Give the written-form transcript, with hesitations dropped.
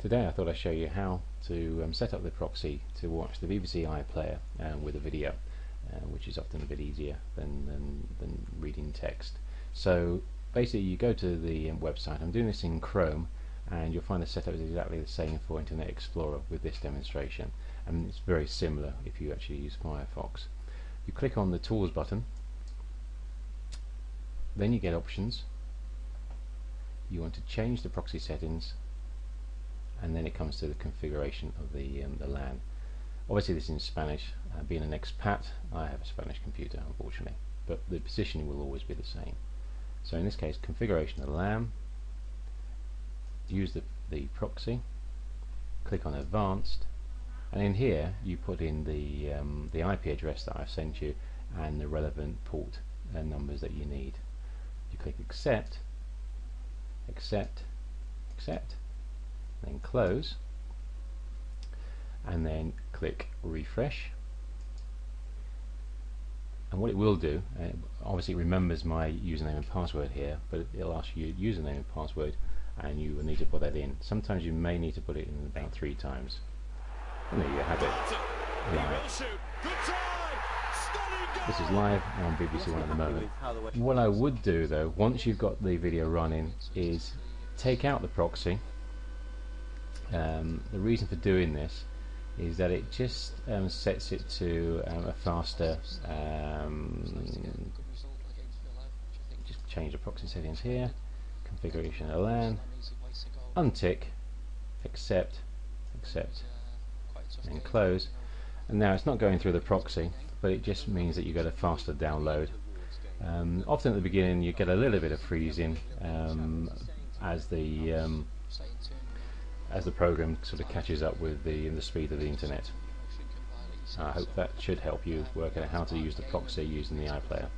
Today I thought I'd show you how to set up the proxy to watch the BBC iPlayer with a video, which is often a bit easier than reading text. So basically you go to the website. I'm doing this in Chrome, and you'll find the setup is exactly the same for Internet Explorer with this demonstration, and it's very similar if you actually use Firefox. You click on the Tools button, then you get options. You want to change the proxy settings, and then it comes to the configuration of the LAN. Obviously this is in Spanish. Being an expat, I have a Spanish computer, unfortunately, but the positioning will always be the same. So in this case, configuration of the LAN, use the proxy, click on Advanced, and in here you put in the IP address that I've sent you and the relevant port numbers that you need. You click Accept, Accept, Accept, then Close, and then click Refresh. And what it will do, obviously it remembers my username and password here, but it'll ask you your username and password, and you will need to put that in. Sometimes you may need to put it in about 3 times. And there you have it. Live. This is live on BBC One at the moment. What I would do though, once you've got the video running, is take out the proxy. The reason for doing this is that it just sets it to a faster. Just change the proxy settings here. Configuration of LAN, untick, accept, accept, and close. And now it's not going through the proxy, but it just means that you get a faster download. Often at the beginning you get a little bit of freezing as the program sort of catches up with the speed of the internet. I hope that should help you work out how to use the proxy using the iPlayer.